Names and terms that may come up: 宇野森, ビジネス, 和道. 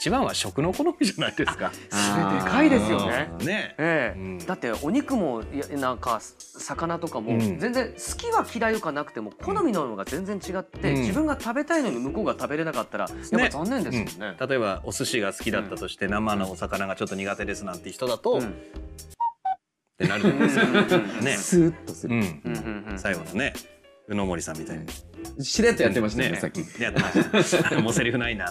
一番は食の好みじゃないですか。それでかいですよね。だってお肉もなんか魚とかも全然好きは嫌いとかなくても好みのものが全然違って、自分が食べたいのに向こうが食べれなかったらやっぱ残念ですよね。例えばお寿司が好きだったとして生のお魚がちょっと苦手ですなんて人だと。ってなるじゃないですか。ね、スーッとする。最後のね、宇野森さんみたいにしれっとやってましたね。さっきやってました。もうセリフないな。